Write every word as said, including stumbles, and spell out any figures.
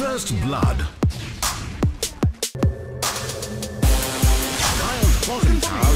First blood. Wild body.